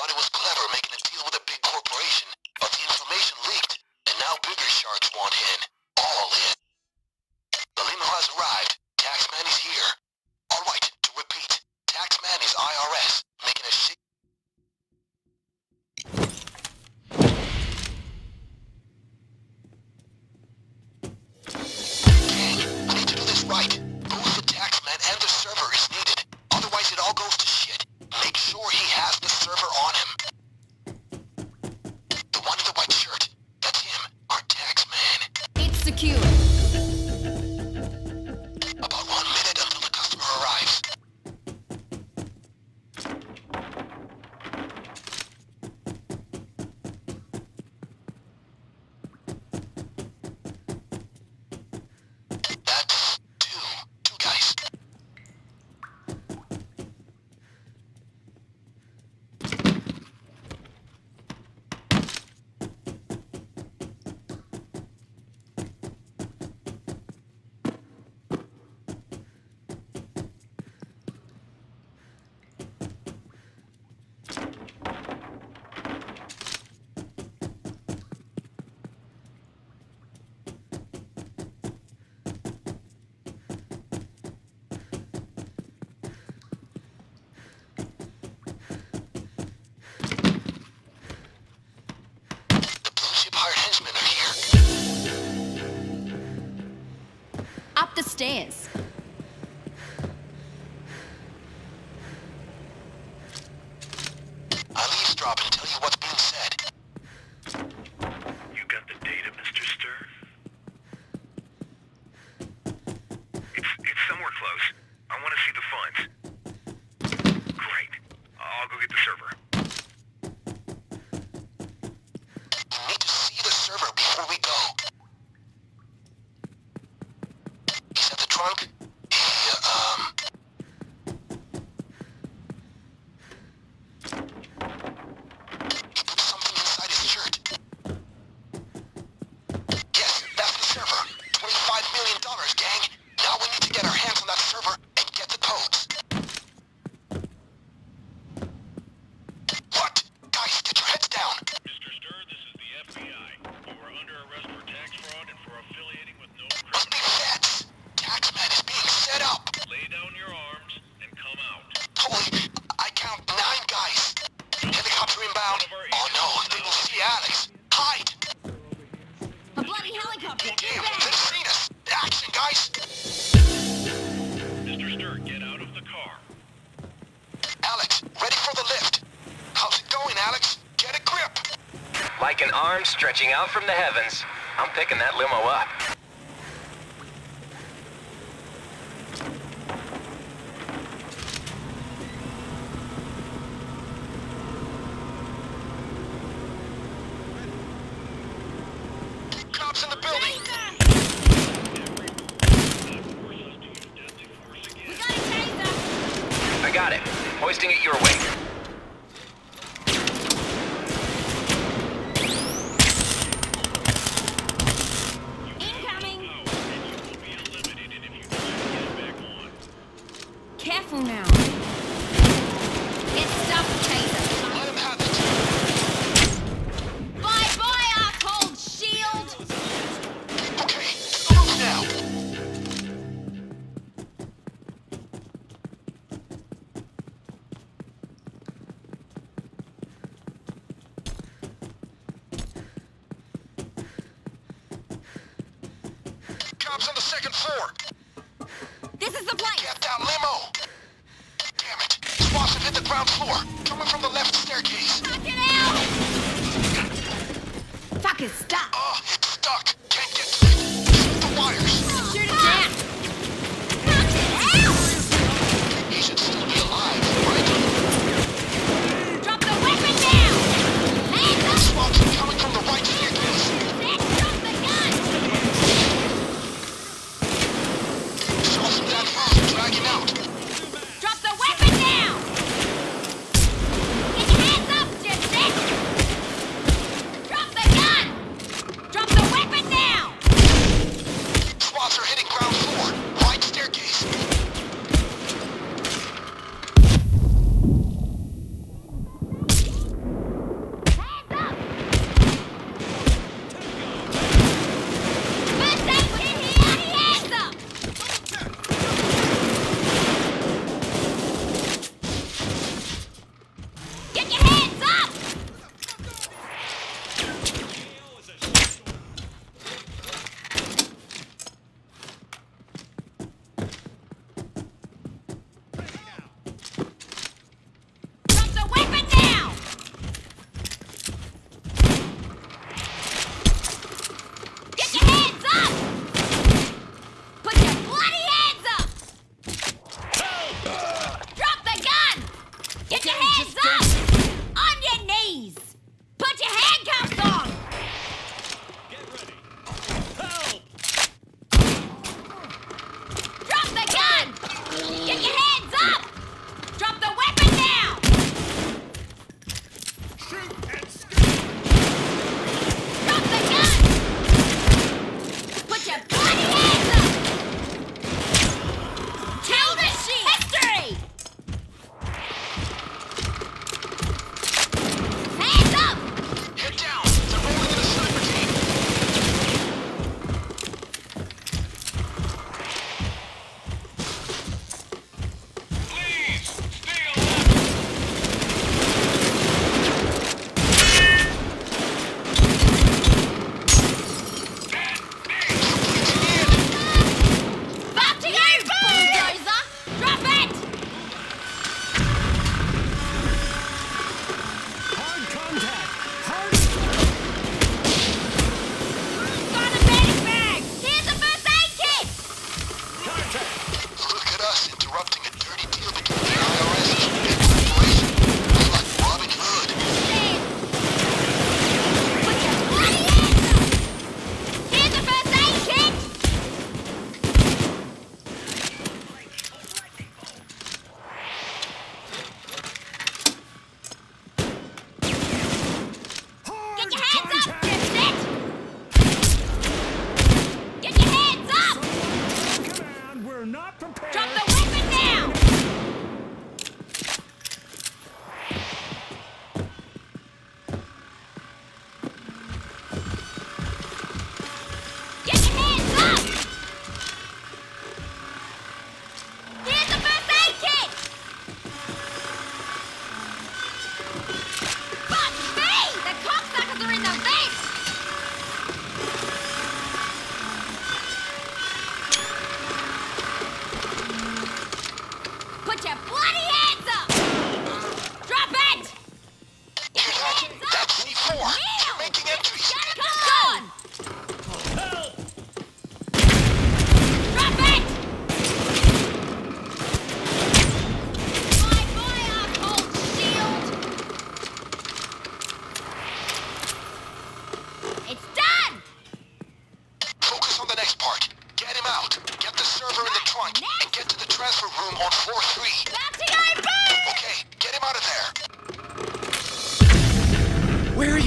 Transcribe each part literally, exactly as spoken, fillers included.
thought it was clever making a deal with a big corporation, but the information leaked, and now bigger sharks want in. All in. The limo has arrived. Taxman is here. All right, to repeat, Taxman is I R S, making a shit. Gang, I need to do this right. Both the Taxman and the server is needed. Otherwise, it all goes to shit. Make sure he has the server on him. The one in the white shirt. That's him, our Taxman. It's secure. About one minute until the customer arrives. That's two. Two guys. The stairs. I'll eavesdrop and tell you what's being said. You got the data, Mister Stern? It's, it's somewhere close. I want to see the funds. Great. I'll go get the server. You need to see the server before we go. Drunk? He, um... he put something inside his shirt. Yes, that's the server. twenty-five million dollars, gang. Now we need to get our hands on that server and get the codes. What? Guys, get your heads down. Mister Stern, this is the F B I. You are under arrest for tax fraud and for affiliating with no criminal. Must be feds. Taxman is being set up! Lay down your arms and come out. Holy... I count nine guys. Helicopter inbound. Oh no, they will see Alex. Hide! A bloody helicopter! Damn, they've seen us! Action, guys! Mister Stern, get out of the car. Alex, ready for the lift. How's it going, Alex? Get a grip! Like an arm stretching out from the heavens. I'm picking that limo up. In the building! We got a taser! I got it. Hoisting it your way. Incoming! Careful now. Get stuffed, taser. Let him have it. Bye bye, our cold shield! On the second floor. This is the place. Get that limo. Damn it. Swanson hit the ground floor. Coming from the left staircase. Knock it out. Fuck is stuck. Oh, uh, it's stuck. Can't get to it. Shoot the wires. Shoot it down. Knock it out. He should still be alive, right? Drop the weapon down. Land up. Swanson coming from the right staircase. Dragging out. Drop the weapon down! Get your hands up, Jesse! Drop the gun! Drop the weapon down! Squads are hitting ground floor.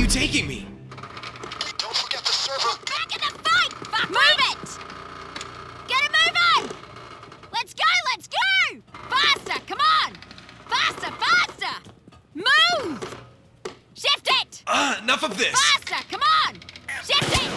you taking me? Don't forget the server. Back in the fight! Fuck move it! Gotta move on! Let's go, let's go! Faster, come on! Faster, faster! Move! Shift it! Uh, enough of this! Faster, come on! Shift it!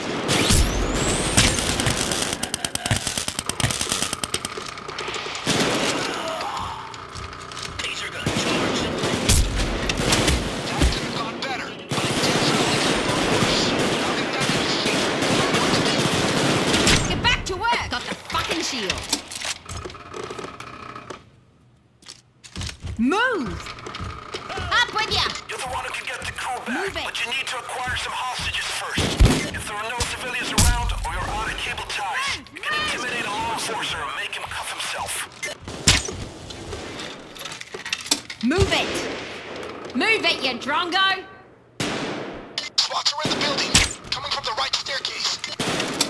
Move! Up with ya! You're the one who can get the crew back, but you need to acquire some hostages first. If there are no civilians around or you're out of cable ties, you can intimidate a law enforcer and make him cuff himself. Move it! Move it, you drongo! Spots are in the building! Coming from the right staircase!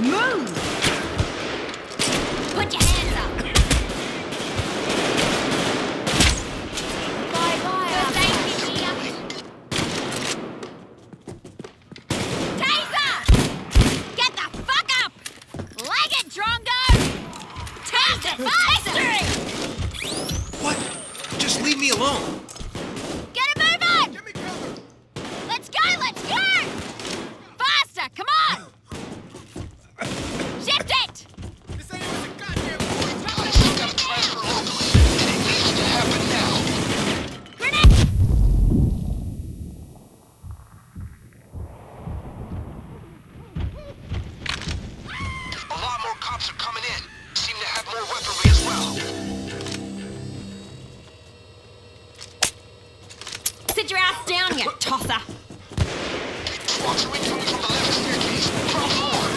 Move! Put your hands up! What? Just leave me alone. Gotta move on! Give me cover! Let's go, let's go! Faster, come on! Shift it! This ain't even a goddamn point! I still gotta transfer locally, and it needs to happen now! Grenade! A lot more cops are coming in. Seem to have more weaponry as well. Sit your ass down, you tosser. Squads are incoming from the left staircase. Drop more.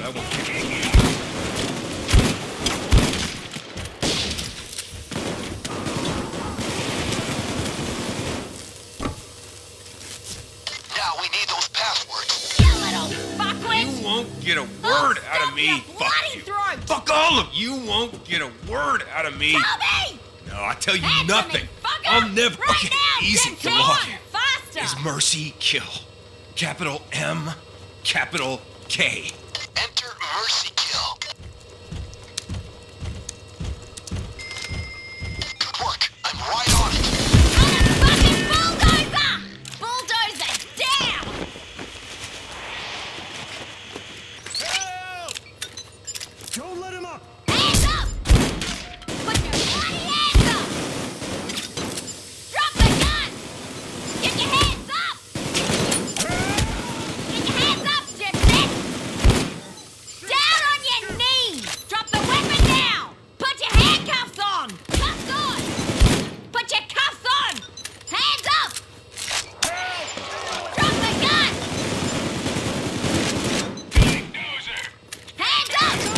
That won't kick in here. Now we need those passwords. You little fuckwit. You won't get a word oh, out of me. Fuck you. Fuck all of you! You won't get a word out of me! Tell me! No, I tell you Answer nothing! I'll never- right Okay, now, easy, come on! Faster! Is Mercy Kill. Capital M, capital K. Enter Mercy Kill. Good work, I'm right on it! I'm a fucking bulldozer! Bulldozer, down! Don't let him up! Hands up! Put your bloody hands up! Drop the gun! Get your hands up! Get your hands up, Jeffy! Down on your knees! Drop the weapon now! Put your handcuffs on! Cuffs on! Put your cuffs on! Hands up! Drop the gun! Hands up!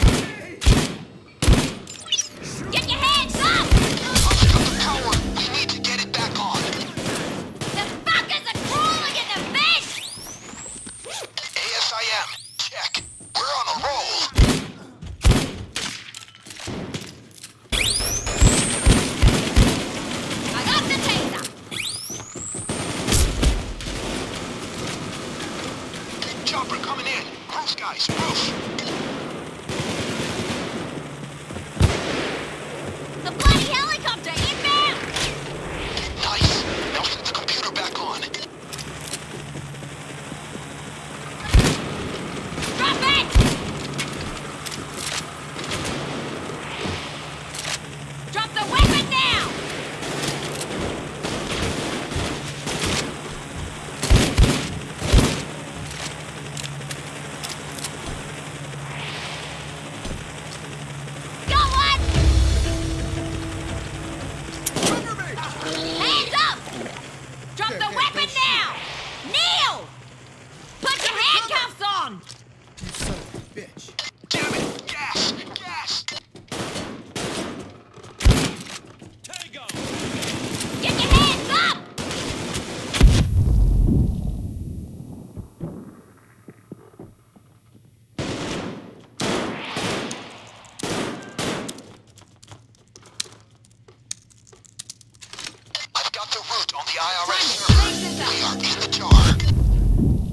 On the I R S server, we are in the jar.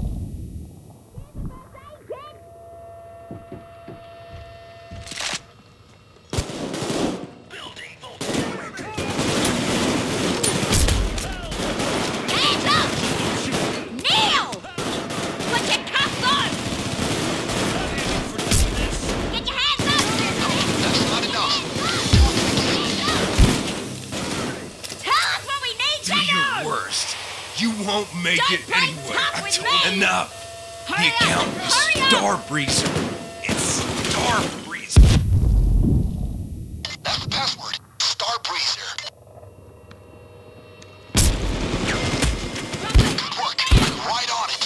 You won't make Don't it anyway. I told me. Enough. Hurry the account up. is Starbreezer. It's Starbreezer. That's the password. Starbreezer. Good work. Right on it.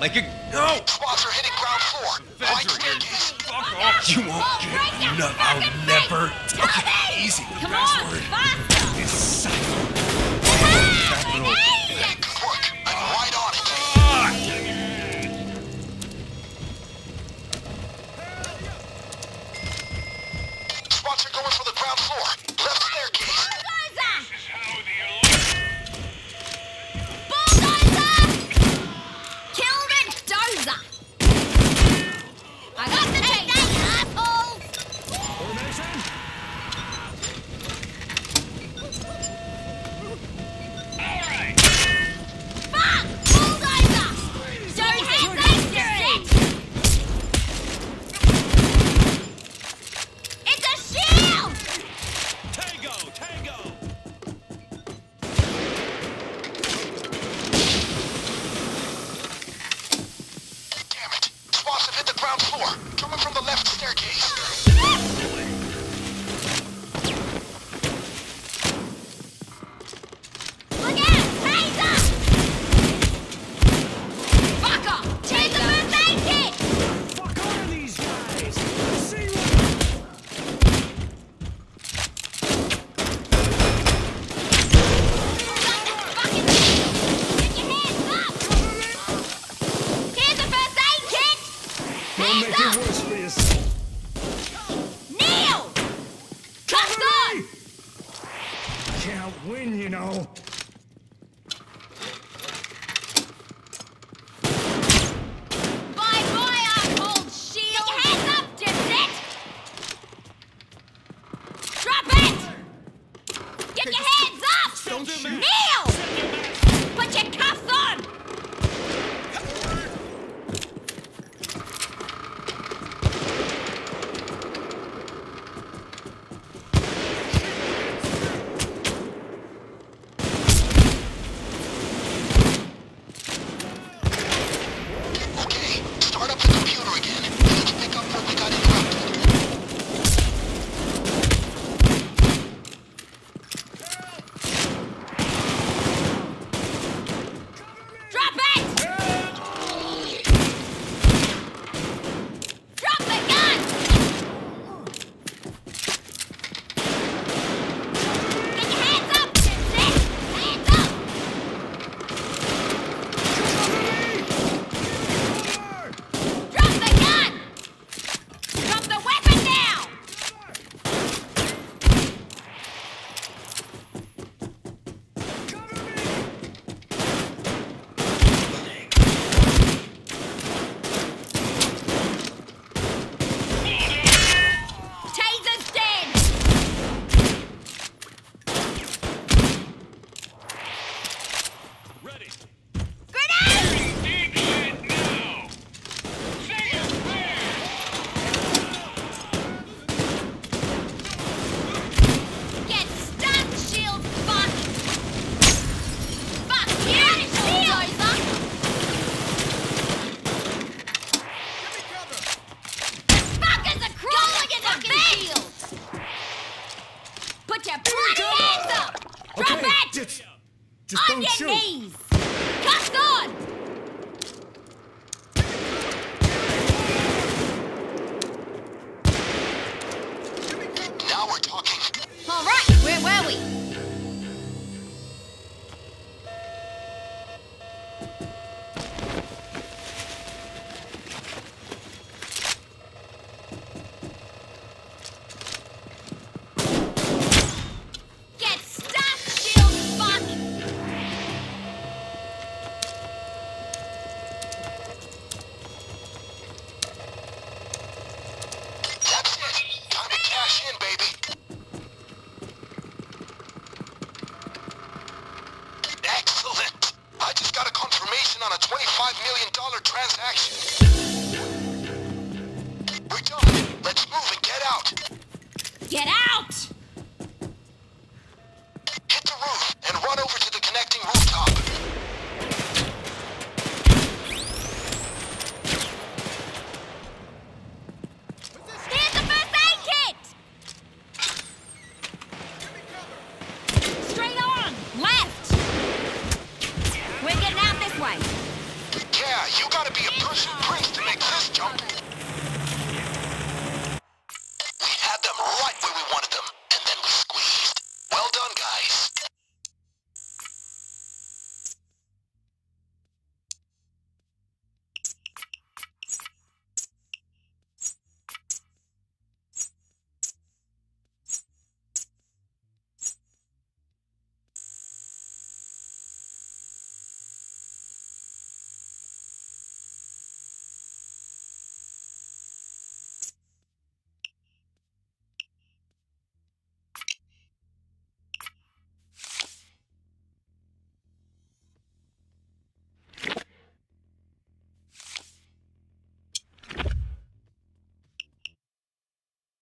Like a no. Squads are hitting ground floor. Right staircase. Fuck off. You won't oh, get right enough. I'll never. Okay, me. easy. The Come password. On, it's silent. Capital. Hey. Good work. I'm right on it. Ah. Squads are going for the ground floor. Left staircase. This is how the. Get! Just, just on don't your shoot. Knees! Cast on! Now we're talking. All right, where were we? Hit the roof and run over to the connecting rooftop.